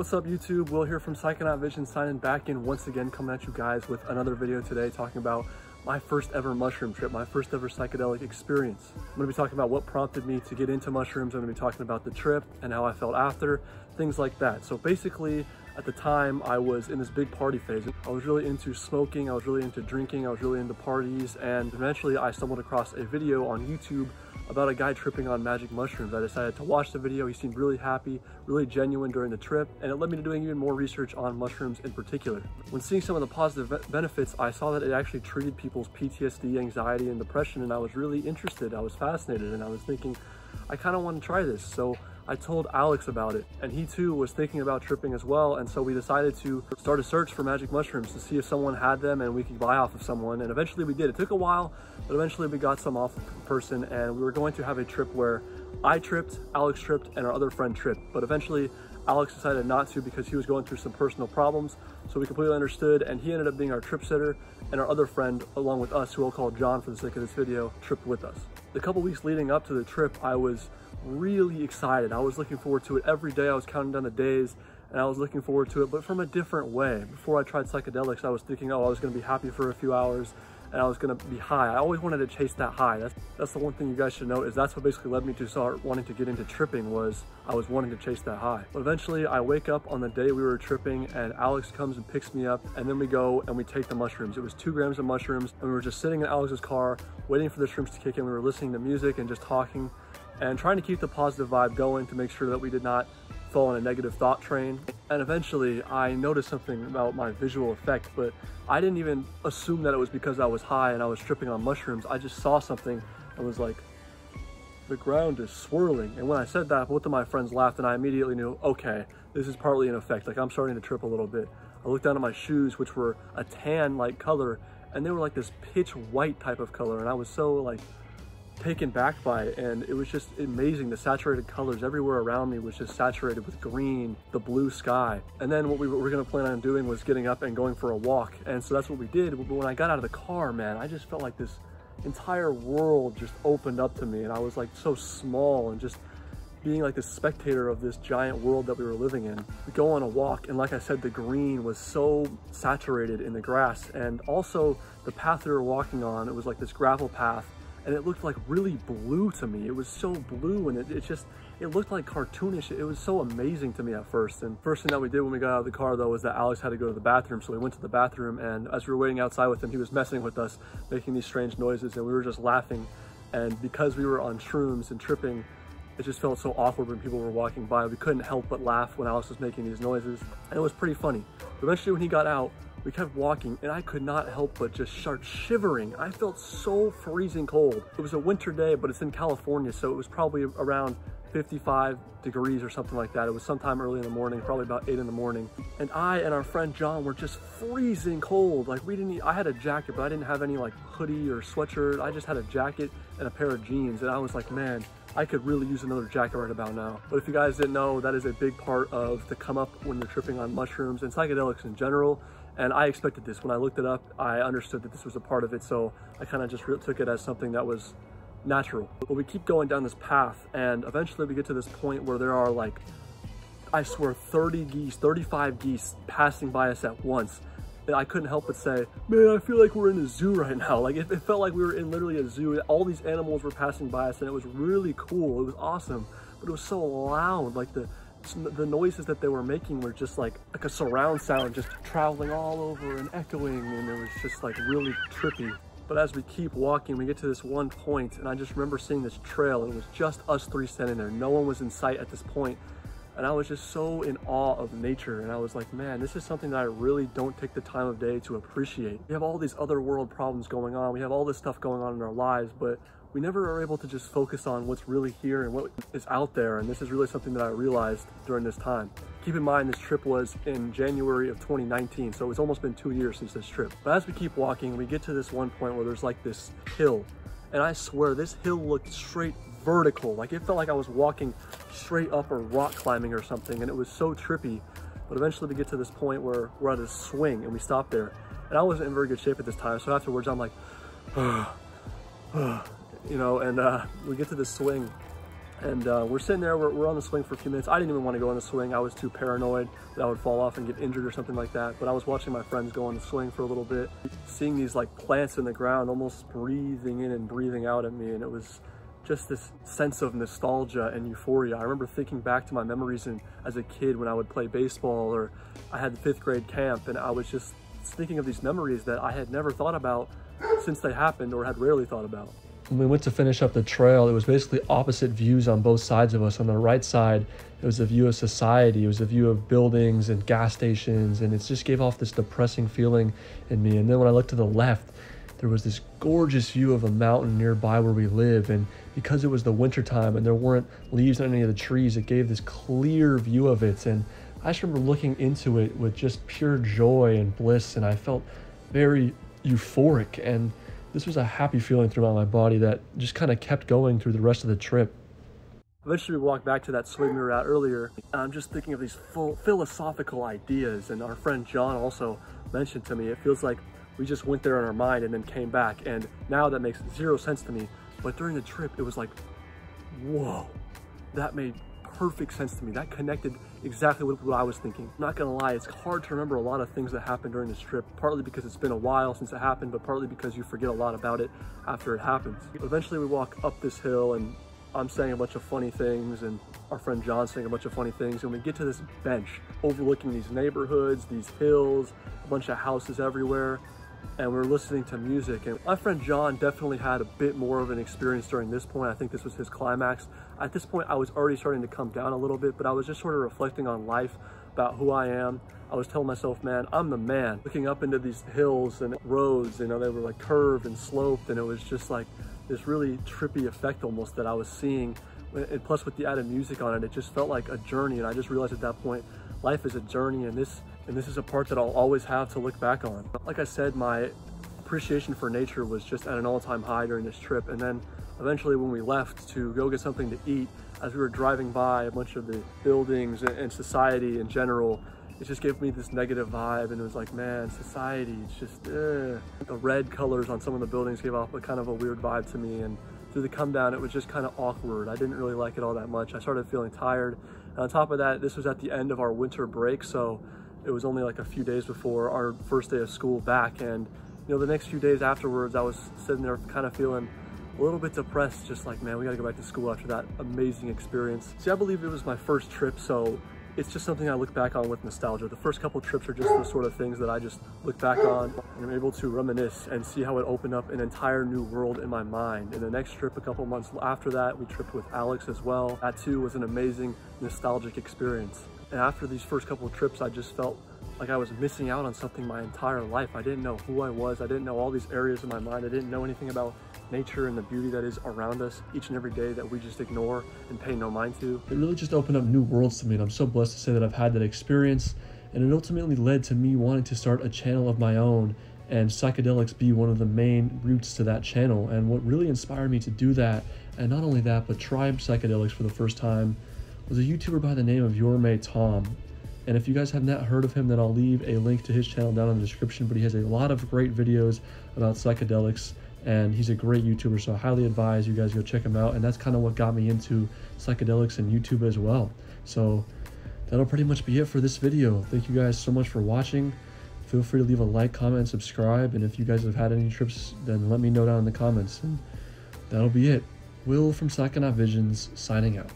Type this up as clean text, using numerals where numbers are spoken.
What's up YouTube? Will here from Psychonaut Visions, signing back in once again, coming at you guys with another video today talking about my first ever mushroom trip, my first ever psychedelic experience. I'm gonna be talking about what prompted me to get into mushrooms. I'm gonna be talking about the trip and how I felt after, things like that. So basically, at the time, I was in this big party phase. I was really into smoking, I was really into drinking, I was really into parties, and eventually I stumbled across a video on YouTube about a guy tripping on magic mushrooms. I decided to watch the video. He seemed really happy, really genuine during the trip, and it led me to doing even more research on mushrooms in particular. When seeing some of the positive benefits, I saw that it actually treated people's PTSD, anxiety, and depression, and I was really interested, I was fascinated, and I was thinking, I kind of want to try this. So I told Alex about it, and he too was thinking about tripping as well, and so we decided to start a search for magic mushrooms to see if someone had them and we could buy off of someone, and eventually we did. It took a while, but eventually we got some off the person, and we were going to have a trip where I tripped, Alex tripped, and our other friend tripped, but eventually Alex decided not to because he was going through some personal problems, so we completely understood, and he ended up being our trip sitter, and our other friend, along with us, who I'll call John for the sake of this video, tripped with us. The couple weeks leading up to the trip, I was really excited. I was looking forward to it every day. I was counting down the days, and I was looking forward to it, but from a different way. Before I tried psychedelics, I was thinking, oh, I was gonna be happy for a few hours, and I was gonna be high. I always wanted to chase that high. That's the one thing you guys should know, is that's what basically led me to start wanting to get into tripping, was I was wanting to chase that high. But eventually I wake up on the day we were tripping, and Alex comes and picks me up, and then we go and we take the mushrooms. It was 2 grams of mushrooms, and we were just sitting in Alex's car waiting for the shrooms to kick in. We were listening to music and just talking and trying to keep the positive vibe going to make sure that we did not fall on a negative thought train. And eventually I noticed something about my visual effect, but I didn't even assume that it was because I was high and I was tripping on mushrooms. I just saw something and was like, the ground is swirling. And when I said that, both of my friends laughed, and I immediately knew, okay, this is partly an effect. Like, I'm starting to trip a little bit. I looked down at my shoes, which were a tan-like color, and they were like this pitch white type of color. And I was so like taken back by it, and it was just amazing. The saturated colors everywhere around me was just saturated with green, the blue sky. And then what we were gonna plan on doing was getting up and going for a walk, and so that's what we did. But when I got out of the car, man, I just felt like this entire world just opened up to me, and I was like so small and just being like the spectator of this giant world that we were living in. We go on a walk, and like I said, the green was so saturated in the grass, and also the path we were walking on, it was like this gravel path, and it looked like really blue to me. It was so blue, and it looked like cartoonish. It was so amazing to me at first. And first thing that we did when we got out of the car, though, was that Alex had to go to the bathroom. So we went to the bathroom, and as we were waiting outside with him, he was messing with us, making these strange noises, and we were just laughing. And because we were on shrooms and tripping, it just felt so awkward when people were walking by. We couldn't help but laugh when Alex was making these noises, and it was pretty funny. Eventually, when he got out, we kept walking, and I could not help but just start shivering. I felt so freezing cold. It was a winter day, but it's in California, so it was probably around 55 degrees or something like that. It was sometime early in the morning, probably about 8 in the morning. And I and our friend John were just freezing cold. Like, I had a jacket, but I didn't have any like hoodie or sweatshirt. I just had a jacket and a pair of jeans. And I was like, man, I could really use another jacket right about now. But if you guys didn't know, that is a big part of the come up when you're tripping on mushrooms and psychedelics in general. And I expected this. When I looked it up, I understood that this was a part of it. So I kind of just took it as something that was natural. But we keep going down this path, and eventually we get to this point where there are like, I swear, 30 geese, 35 geese passing by us at once. And I couldn't help but say, man, I feel like we're in a zoo right now. Like, it felt like we were in literally a zoo. All these animals were passing by us, and it was really cool. It was awesome, but it was so loud. Like, the noises that they were making were just like a surround sound, just traveling all over and echoing, and it was just like really trippy. But as we keep walking, we get to this one point, and I just remember seeing this trail, and it was just us three standing there. No one was in sight at this point, and I was just so in awe of nature, and I was like, man, this is something that I really don't take the time of day to appreciate. We have all these other world problems going on, we have all this stuff going on in our lives, but we never are able to just focus on what's really here and what is out there, and this is really something that I realized during this time. Keep in mind, this trip was in January of 2019, so it's almost been 2 years since this trip. But as we keep walking, we get to this one point where there's like this hill, and I swear this hill looked straight vertical. Like, it felt like I was walking straight up or rock climbing or something, and it was so trippy. But eventually we get to this point where we're at a swing, and we stop there. And I wasn't in very good shape at this time, so afterwards I'm like, you know, and we get to this swing, And we're sitting there, we're on the swing for a few minutes. I didn't even want to go on the swing. I was too paranoid that I would fall off and get injured or something like that. But I was watching my friends go on the swing for a little bit, seeing these like plants in the ground, almost breathing in and breathing out at me. And it was just this sense of nostalgia and euphoria. I remember thinking back to my memories and as a kid when I would play baseball, or I had the 5th grade camp, and I was just thinking of these memories that I had never thought about since they happened, or had rarely thought about. When we went to finish up the trail, it was basically opposite views on both sides of us. On the right side, it was a view of society. It was a view of buildings and gas stations, and it just gave off this depressing feeling in me. And then when I looked to the left, there was this gorgeous view of a mountain nearby where we live. And because it was the winter time and there weren't leaves on any of the trees, it gave this clear view of it. And I just remember looking into it with just pure joy and bliss. And I felt very euphoric, and this was a happy feeling throughout my body that just kind of kept going through the rest of the trip. Eventually we walked back to that swing we were at earlier. I'm just thinking of these full philosophical ideas, and our friend John also mentioned to me, it feels like we just went there in our mind and then came back, and now that makes zero sense to me. But during the trip, it was like, whoa, that made perfect sense to me. That connected exactly with what I was thinking. I'm not gonna lie, it's hard to remember a lot of things that happened during this trip, partly because it's been a while since it happened, but partly because you forget a lot about it after it happens. Eventually we walk up this hill, and I'm saying a bunch of funny things, and our friend John's saying a bunch of funny things, and we get to this bench overlooking these neighborhoods, these hills, a bunch of houses everywhere, and we're listening to music. And my friend John definitely had a bit more of an experience during this point. I think this was his climax. At this point, I was already starting to come down a little bit, but I was just sort of reflecting on life, about who I am. I was telling myself, man, I'm the man. Looking up into these hills and roads, you know, they were like curved and sloped, and it was just like this really trippy effect almost that I was seeing. And plus with the added music on it, it just felt like a journey. And I just realized at that point, life is a journey, and this is a part that I'll always have to look back on. Like I said, my appreciation for nature was just at an all-time high during this trip. And then eventually when we left to go get something to eat, as we were driving by a bunch of the buildings and society in general, it just gave me this negative vibe, and it was like, man, society, it's just, The red colors on some of the buildings gave off a kind of a weird vibe to me, and through the come down, it was just kind of awkward. I didn't really like it all that much. I started feeling tired. And on top of that, this was at the end of our winter break, so it was only like a few days before our first day of school back. And you know, the next few days afterwards, I was sitting there kind of feeling a little bit depressed, just like, man, we gotta go back to school after that amazing experience. See, I believe it was my first trip, so it's just something I look back on with nostalgia. The first couple trips are just the sort of things that I just look back on, and I'm able to reminisce and see how it opened up an entire new world in my mind. And the next trip, a couple months after that, we tripped with Alex as well. That too was an amazing nostalgic experience. And after these first couple of trips, I just felt like I was missing out on something my entire life. I didn't know who I was. I didn't know all these areas in my mind. I didn't know anything about nature and the beauty that is around us each and every day that we just ignore and pay no mind to. It really just opened up new worlds to me, and I'm so blessed to say that I've had that experience. And it ultimately led to me wanting to start a channel of my own, and psychedelics be one of the main routes to that channel. And what really inspired me to do that, and not only that, but try psychedelics for the first time, was a YouTuber by the name of YourMateTom. And if you guys have not heard of him, then I'll leave a link to his channel down in the description, but he has a lot of great videos about psychedelics, and he's a great YouTuber, so I highly advise you guys go check him out. And that's kind of what got me into psychedelics and YouTube as well. So that'll pretty much be it for this video. Thank you guys so much for watching. Feel free to leave a like, comment, subscribe, and if you guys have had any trips, then let me know down in the comments. And that'll be it. Will from Psychonaut Visions, signing out.